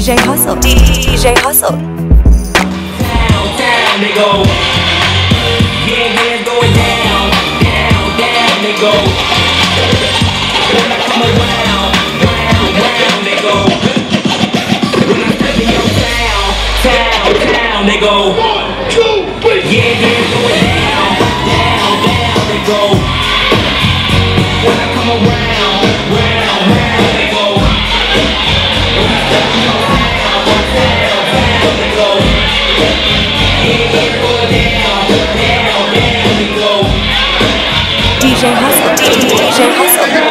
DJ Hustle, DJ Hustle. Down, down they go. Yeah, yeah, going down, down, down they go. When I come around, round, round they go. When I step in your town, town, town they go. 1, 2, 3. Yeah, yeah, going down, down, down they go. When I come around, round, round they go. When I step in your town, town, town they go. Yeah, yeah, going down, down, down they go. DJ Hustle, DJ Hustle.